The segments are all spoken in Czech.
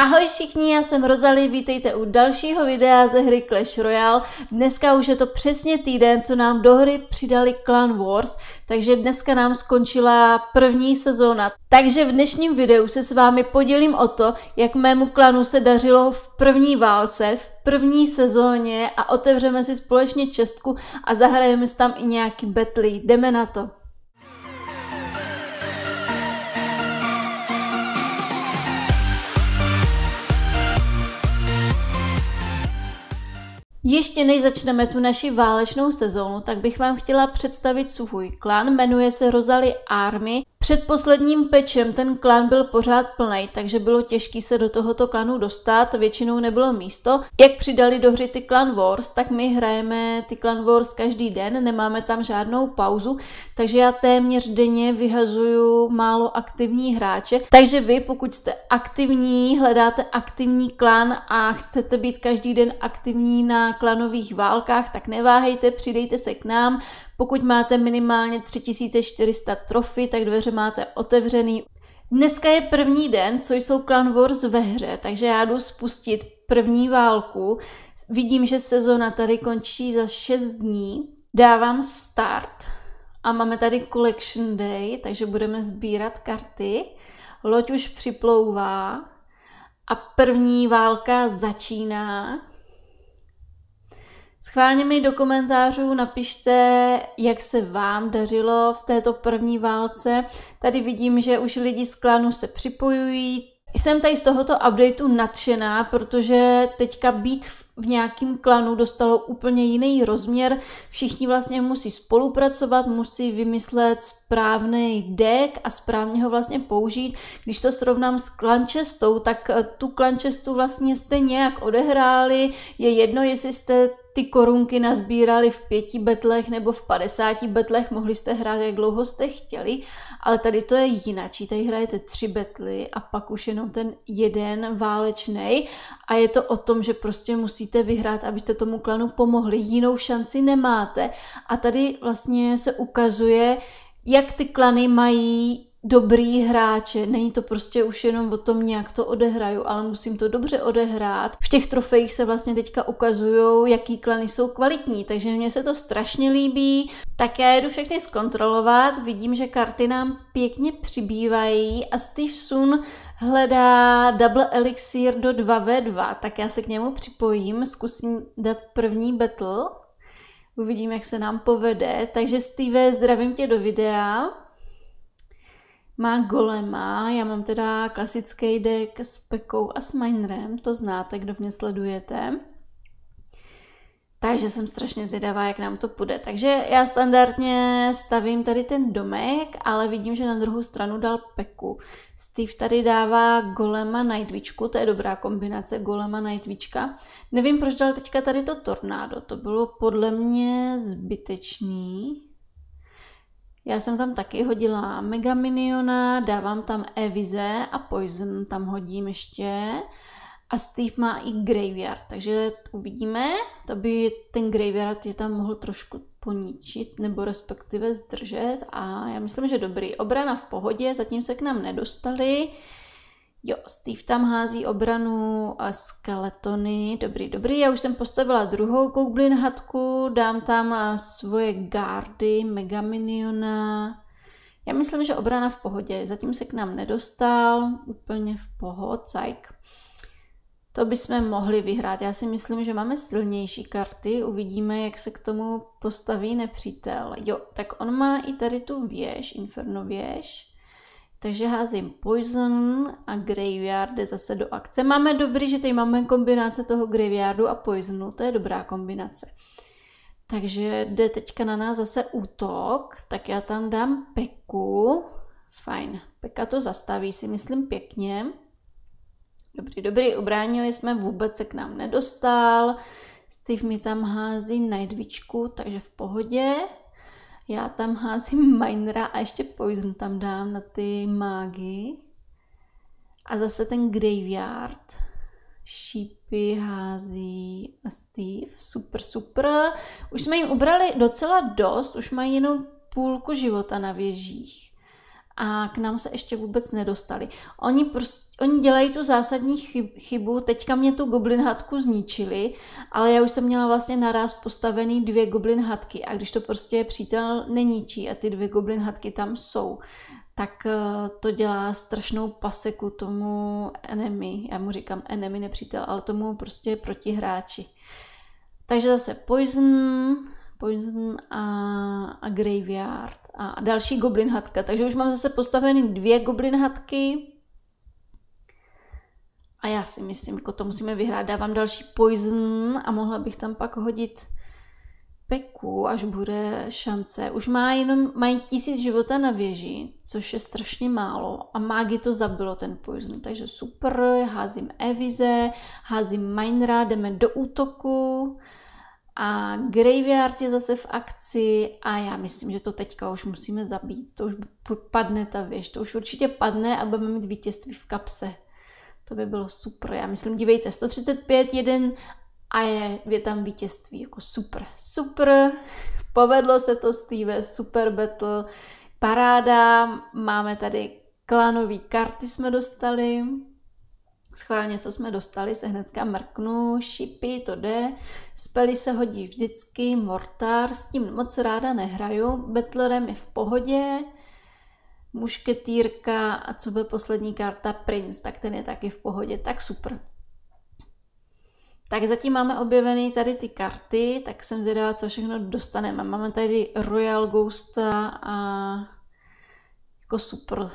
Ahoj všichni, já jsem Rosally, vítejte u dalšího videa ze hry Clash Royale. Dneska už je to přesně týden, co nám do hry přidali Clan Wars, takže dneska nám skončila první sezóna. Takže v dnešním videu se s vámi podělím o to, jak mému klanu se dařilo v první válce, v první sezóně a otevřeme si společně čestku a zahrajeme si tam i nějaký battle. Jdeme na to. Ještě než začneme tu naši válečnou sezónu, tak bych vám chtěla představit svůj klan, jmenuje se Rosally Army. Před posledním pečem ten klan byl pořád plný, takže bylo těžké se do tohoto klanu dostat, většinou nebylo místo. Jak přidali do hry ty Clan Wars, tak my hrajeme ty Clan Wars každý den, nemáme tam žádnou pauzu, takže já téměř denně vyhazuju málo aktivní hráče. Takže vy, pokud jste aktivní, hledáte aktivní klan a chcete být každý den aktivní na klanových válkách, tak neváhejte, přidejte se k nám. Pokud máte minimálně 3400 trofy, tak dveře máte otevřený. Dneska je první den, co jsou Clan Wars ve hře, takže já jdu spustit první válku. Vidím, že sezona tady končí za 6 dní. Dávám start a máme tady collection day, takže budeme sbírat karty. Loď už připlouvá a první válka začíná. Schválně mi do komentářů napište, jak se vám dařilo v této první válce. Tady vidím, že už lidi z klanu se připojují. Jsem tady z tohoto updateu nadšená, protože teďka být v nějakém klanu dostalo úplně jiný rozměr. Všichni vlastně musí spolupracovat, musí vymyslet správný deck a správně ho vlastně použít. Když to srovnám s Clan Chestou, tak tu Clan Chestu vlastně jste nějak odehráli. Je jedno, jestli jste ty korunky nazbírali v 5 betlech nebo v 50 betlech, mohli jste hrát, jak dlouho jste chtěli, ale tady to je jinačí, tady hrajete 3 betly a pak už jenom ten jeden válečnej a je to o tom, že prostě musíte vyhrát, abyste tomu klanu pomohli, jinou šanci nemáte a tady vlastně se ukazuje, jak ty klany mají dobrý hráče, není to prostě už jenom o tom nějak to odehraju, ale musím to dobře odehrát. V těch trofejích se vlastně teďka ukazujou, jaký klany jsou kvalitní, takže mně se to strašně líbí. Tak já jedu všechny zkontrolovat, vidím, že karty nám pěkně přibývají a Steve Sun hledá double elixir do 2v2, tak já se k němu připojím, zkusím dát první battle, uvidím, jak se nám povede. Takže Steve, zdravím tě do videa. Má golema, já mám teda klasický deck s pekou a s minerem, to znáte, kdo mě sledujete. Takže jsem strašně zvědavá, jak nám to půjde. Takže já standardně stavím tady ten domek, ale vidím, že na druhou stranu dal peku. Steve tady dává golema nightwitchku, to je dobrá kombinace, golema nightwitchka. Nevím, proč dal teďka tady to tornádo, to bylo podle mě zbytečný. Já jsem tam taky hodila Mega Miniona, dávám tam Evize a Poison tam hodím ještě. A Steve má i Graveyard, takže uvidíme, to by ten Graveyard je tam mohl trošku poničit nebo respektive zdržet a já myslím, že dobrý. Obrana v pohodě, zatím se k nám nedostali. Jo, Steve tam hází obranu a skeletony, dobrý, já už jsem postavila druhou goblin hatku, dám tam svoje gardy, Mega Miniona. Já myslím, že obrana v pohodě, zatím se k nám nedostal, úplně v pohodě. To bychom mohli vyhrát, já si myslím, že máme silnější karty, uvidíme, jak se k tomu postaví nepřítel. Jo, tak on má i tady tu věž, Inferno věž. Takže házím Poison a Graveyard jde zase do akce. Máme dobrý, že tady máme kombinace toho Graveyardu a Poisonu, to je dobrá kombinace. Takže jde teďka na nás zase útok, tak já tam dám peku. Fajn, peka to zastaví si myslím pěkně. Dobrý, obránili jsme, vůbec se k nám nedostal. Steve mi tam hází najdvičku, takže v pohodě. Já tam házím minera a ještě Poison tam dám na ty mágy. A zase ten Graveyard. Šípy hází a Steve. Super. Už jsme jim ubrali docela dost, už mají jenom půlku života na věžích. a k nám se ještě vůbec nedostali. Oni dělají tu zásadní chybu, teďka mě tu goblin hatku zničili, ale já už jsem měla vlastně naraz postavený dvě goblin hatky a když to prostě přítel neníčí a ty dvě goblin hatky tam jsou, tak to dělá strašnou paseku tomu enemy, já mu říkám enemy nepřítel, ale tomu prostě protihráči. Takže zase Poison a Graveyard a další goblin hatka. Takže už mám zase postaveny dvě goblin hatky. A já si myslím, jako to musíme vyhrát. Dávám další Poison a mohla bych tam pak hodit Peku, až bude šance. Už mají 1000 života na věži, což je strašně málo. A mágy to zabilo, ten Poison. Takže super, házím Evize, házím Minera, jdeme do útoku. A Graveyard je zase v akci a já myslím, že to teďka už musíme zabít. To už padne ta věž, to už určitě padne a budeme mít vítězství v kapse. To by bylo super. Já myslím, dívejte, 135, 1 a je tam vítězství. Jako super, super. Povedlo se to, Steve, super battle. Paráda, máme tady klanové karty jsme dostali. Schválně, co jsme dostali, se hnedka mrknu, šipy, to jde, spely se hodí vždycky, mortár, s tím moc ráda nehraju, betlerem je v pohodě, mušketýrka a co bude poslední karta, princ, tak ten je taky v pohodě, tak super. Tak zatím máme objevené tady ty karty, tak jsem zvědavá, co všechno dostaneme. Máme tady Royal Ghosta a jako super.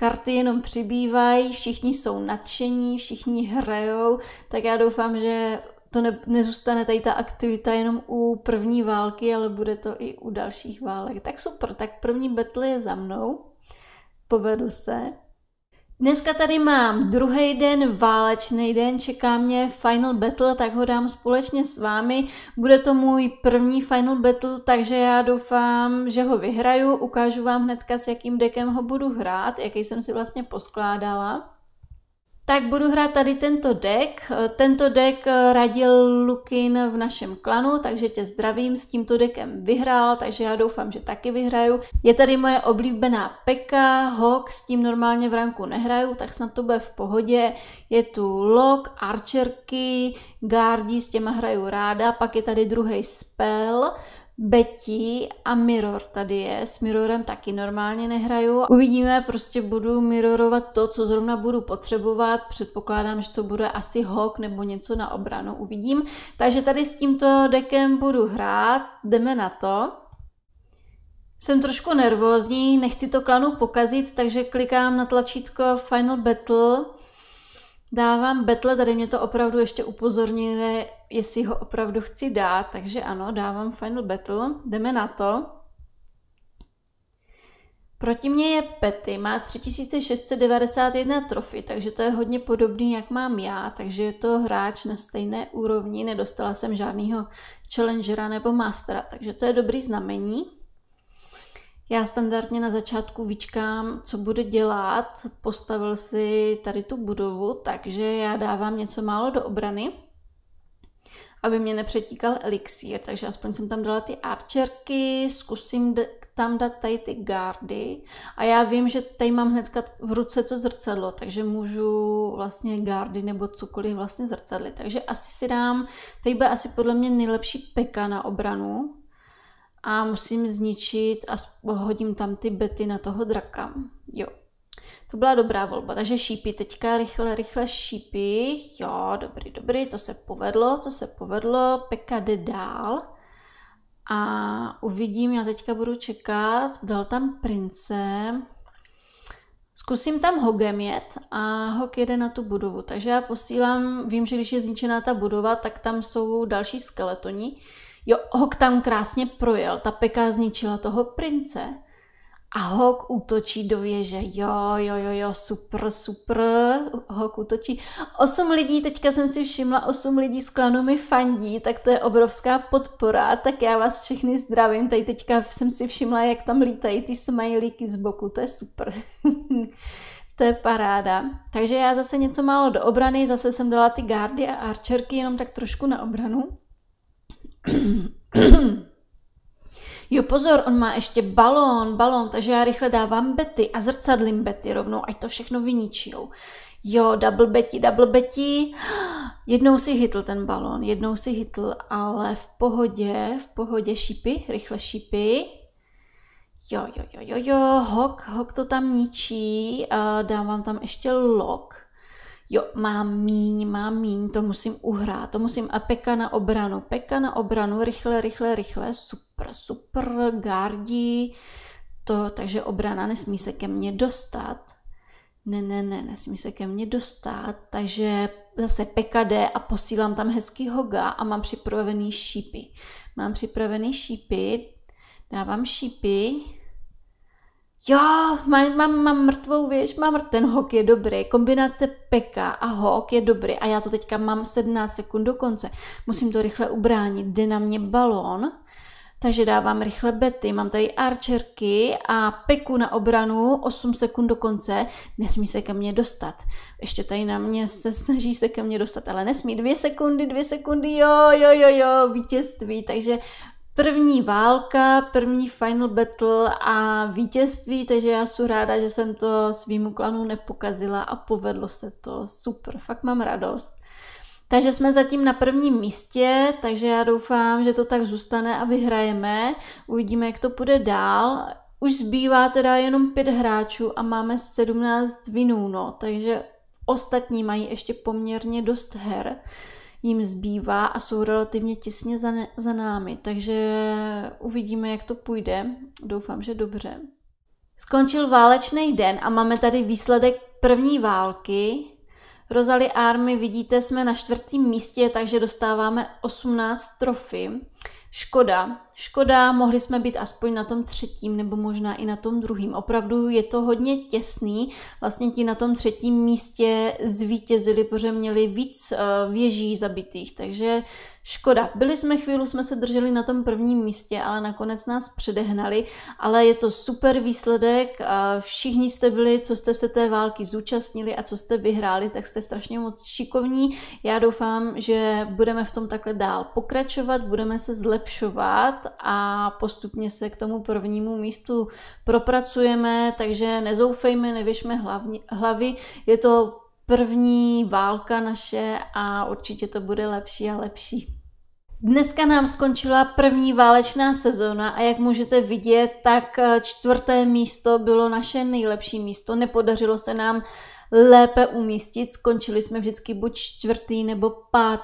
Karty jenom přibývají, všichni jsou nadšení, všichni hrajou, tak já doufám, že to nezůstane tady ta aktivita jenom u první války, ale bude to i u dalších válek. Tak super, tak první battle je za mnou, povedl se. Dneska tady mám druhý den, válečný den, čeká mě final battle, tak ho dám společně s vámi. Bude to můj první final battle, takže já doufám, že ho vyhraju. Ukážu vám hnedka, s jakým deckem ho budu hrát, jaký jsem si vlastně poskládala. Tak budu hrát tady tento deck. Tento deck radil Lukin v našem klanu, takže tě zdravím, s tímto deckem vyhrál, takže já doufám, že taky vyhraju. Je tady moje oblíbená Peka, Hawk, s tím normálně v ranku nehraju, tak snad to bude v pohodě. Je tu Lok, Archerky, Guardi, s těma hraju ráda, pak je tady druhý Spell, Pety a Mirror tady je, s Mirrorem taky normálně nehraju. Uvidíme, prostě budu mirorovat to, co zrovna budu potřebovat, předpokládám, že to bude asi Hawk nebo něco na obranu, uvidím. Takže tady s tímto deckem budu hrát, jdeme na to. Jsem trošku nervózní, nechci to klanu pokazit, takže klikám na tlačítko Final Battle. Dávám battle, tady mě to opravdu ještě upozorňuje, jestli ho opravdu chci dát, takže ano, dávám final battle, jdeme na to. Proti mně je Pety, má 3691 trofy, takže to je hodně podobný, jak mám já, takže je to hráč na stejné úrovni, nedostala jsem žádného challengera nebo mastera, takže to je dobrý znamení. Já standardně na začátku vyčkám, co bude dělat, postavil si tady tu budovu, takže já dávám něco málo do obrany, aby mě nepřetíkal elixír, takže aspoň jsem tam dala ty archerky, zkusím tam dát tady ty gardy a já vím, že tady mám hnedka v ruce to zrcadlo, takže můžu vlastně gardy nebo cokoliv vlastně zrcadlit, takže asi si dám, tady bude asi podle mě nejlepší Peka na obranu, a musím zničit a hodím tam ty bety na toho draka. Jo, to byla dobrá volba. Takže šípy teďka, rychle šípy. Jo, dobrý, dobrý, to se povedlo, Peka jde dál. A uvidím, já teďka budu čekat, dal tam prince. Zkusím tam Hogem jet a Hog jede na tu budovu. Takže já posílám, vím, že když je zničená ta budova, tak tam jsou další skeletoni. Jo, Hawk tam krásně projel, ta Peka zničila toho prince. A Hawk útočí do věže, jo, super, super, Hawk útočí. 8 lidí, teďka jsem si všimla, 8 lidí z klanu mi fandí, tak to je obrovská podpora, tak já vás všechny zdravím. Tady teďka jsem si všimla, jak tam lítají ty smajlíky z boku, to je super. To je paráda. Takže já zase něco málo do obrany, zase jsem dala ty gardy a archerky jenom tak trošku na obranu. Jo, pozor, on má ještě balón, takže já rychle dávám bety a zrcadlím bety rovnou, ať to všechno vyničijou. Jo, double beti. Jednou si hitl ten balón, ale v pohodě šípy, rychle šípy. Jo, hok to tam ničí, dávám tam ještě lok. Jo, mám míň, to musím uhrát, to musím a peka na obranu, rychle, super, gardí, to, takže obrana nesmí se ke mně dostat. Takže zase PKD a posílám tam hezký hoga a mám připravený šípy. Dávám šípy. Jo, mám mrtvou věž, ten hok je dobrý, kombinace peka a hok je dobrý a já to teďka mám 17 sekund do konce. Musím to rychle ubránit, jde na mě balón. Takže dávám rychle bety, mám tady archerky a peku na obranu, 8 sekund do konce, nesmí se ke mně dostat. Ještě tady na mě se snaží se ke mně dostat, ale nesmí, 2 sekundy, jo, vítězství, takže první válka, první final battle a vítězství, takže já jsem ráda, že jsem to svýmu klanu nepokazila a povedlo se to, super, fakt mám radost. Takže jsme zatím na prvním místě, takže já doufám, že to tak zůstane a vyhrajeme. Uvidíme, jak to půjde dál. Už zbývá teda jenom 5 hráčů a máme 17 vinů, no, takže ostatní mají ještě poměrně dost her. Jim zbývá a jsou relativně těsně za námi, takže uvidíme, jak to půjde. Doufám, že dobře. Skončil válečný den a máme tady výsledek první války. Rosally Army, vidíte, jsme na 4. místě, takže dostáváme 18 trofy. Škoda, mohli jsme být aspoň na tom 3. nebo možná i na tom 2. Opravdu je to hodně těsný, vlastně ti na tom 3. místě zvítězili, protože měli víc věží zabitých, takže škoda. Byli jsme chvíli, jsme se drželi na tom 1. místě, ale nakonec nás předehnali, ale je to super výsledek, všichni jste byli, co jste se té války zúčastnili a co jste vyhráli, tak jste strašně moc šikovní. Já doufám, že budeme v tom takhle dál pokračovat, budeme se zlepšovat a postupně se k tomu 1. místu propracujeme, takže nezoufejme, nevěšme hlavy, je to první válka naše a určitě to bude lepší a lepší. Dneska nám skončila první válečná sezóna a jak můžete vidět, tak 4. místo bylo naše nejlepší místo, nepodařilo se nám lépe umístit, skončili jsme vždycky buď 4. nebo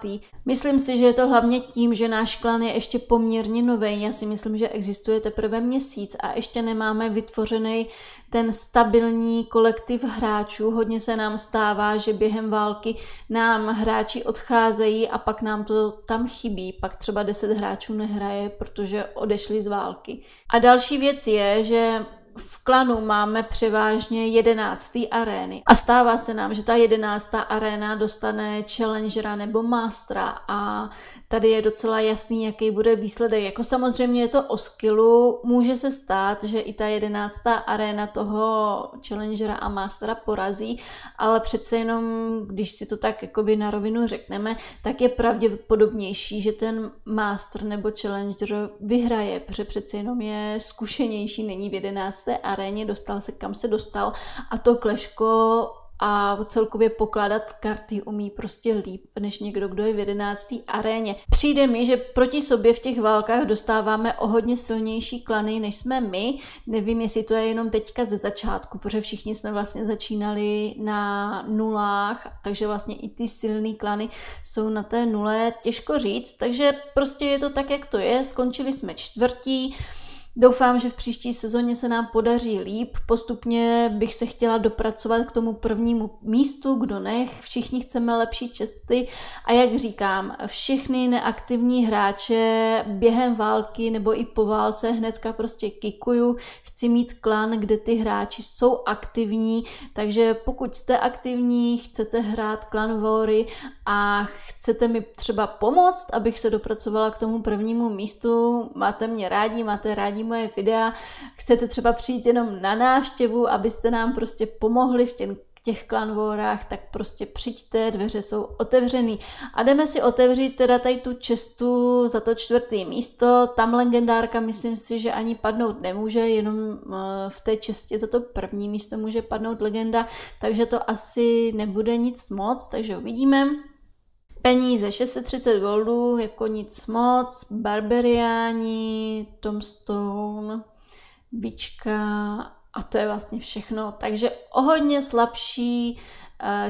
5. Myslím si, že je to hlavně tím, že náš klan je ještě poměrně nový. Já si myslím, že existuje teprve měsíc a ještě nemáme vytvořený ten stabilní kolektiv hráčů. Hodně se nám stává, že během války nám hráči odcházejí a pak nám to tam chybí. Pak třeba 10 hráčů nehraje, protože odešli z války. A další věc je, že v klanu máme převážně 11. arény a stává se nám, že ta 11. aréna dostane challengera nebo mastera a tady je docela jasný, jaký bude výsledek. Jako samozřejmě je to o skillu, může se stát, že i ta 11. aréna toho challengera a mastera porazí, ale přece jenom, když si to tak jakoby na rovinu řekneme, tak je pravděpodobnější, že ten master nebo challenger vyhraje, protože přece jenom je zkušenější, není v 11. aréně, dostal se kam se dostal a to kleško a celkově pokládat karty umí prostě líp než někdo, kdo je v 11. aréně. Přijde mi, že proti sobě v těch válkách dostáváme o hodně silnější klany, než jsme my. Nevím, jestli to je jenom teďka ze začátku, protože všichni jsme vlastně začínali na nulách, takže vlastně i ty silný klany jsou na té nule, těžko říct, takže prostě je to tak, jak to je. Skončili jsme 4. Doufám, že v příští sezóně se nám podaří líp, postupně bych se chtěla dopracovat k tomu 1. místu, kdo nech, všichni chceme lepší česty a jak říkám, všechny neaktivní hráče během války nebo i po válce hnedka prostě kikuju, chci mít klan, kde ty hráči jsou aktivní, takže pokud jste aktivní, chcete hrát Clan Wars a chcete mi třeba pomoct, abych se dopracovala k tomu 1. místu, máte mě rádi, máte rádi moje videa, chcete třeba přijít jenom na návštěvu, abyste nám prostě pomohli v těch těch Clan Warách, tak prostě přijďte, dveře jsou otevřený. A jdeme si otevřít teda tady tu čestu za to 4. místo, tam legendárka myslím si, že ani padnout nemůže, jenom v té čestě za to 1. místo může padnout legenda, takže to asi nebude nic moc, takže uvidíme. Peníze 630 goldů, jako nic moc, barbariáni, tombstone, bička a to je vlastně všechno. Takže o hodně slabší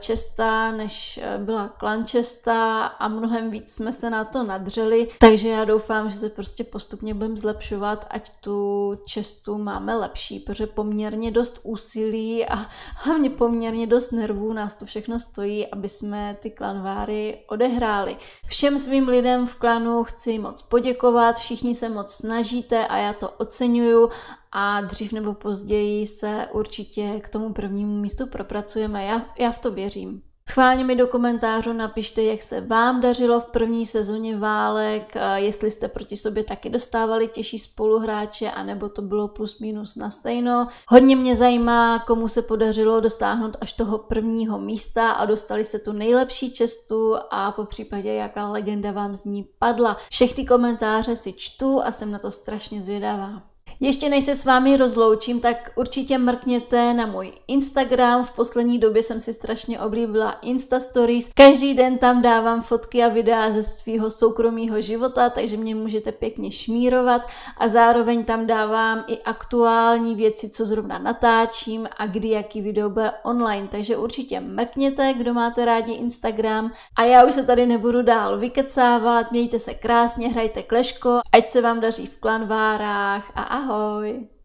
česta, než byla Clan česta a mnohem víc jsme se na to nadřeli, takže já doufám, že se prostě postupně budeme zlepšovat, ať tu čestu máme lepší, protože poměrně dost úsilí a hlavně poměrně dost nervů nás to všechno stojí, aby jsme ty Clan Váry odehráli. Všem svým lidem v klanu chci moc poděkovat, všichni se moc snažíte a já to oceňuju. A dřív nebo později se určitě k tomu 1. místu propracujeme. Já v to věřím. Schválně mi do komentářů napište, jak se vám dařilo v 1. sezóně válek, jestli jste proti sobě taky dostávali těžší spoluhráče, anebo to bylo plus minus na stejno. Hodně mě zajímá, komu se podařilo dosáhnout až toho 1. místa a dostali se tu nejlepší čestu a po případě, jaká legenda vám z ní padla. Všechny komentáře si čtu a jsem na to strašně zvědavá. Ještě než se s vámi rozloučím, tak určitě mrkněte na můj Instagram. V poslední době jsem si strašně oblíbila Insta Stories. Každý den tam dávám fotky a videa ze svého soukromého života, takže mě můžete pěkně šmírovat a zároveň tam dávám i aktuální věci, co zrovna natáčím a kdy jaký video bude online. Takže určitě mrkněte, kdo máte rádi Instagram. A já už se tady nebudu dál vykecávat, mějte se krásně, hrajte kleško, ať se vám daří v Clan Várách a ahoj!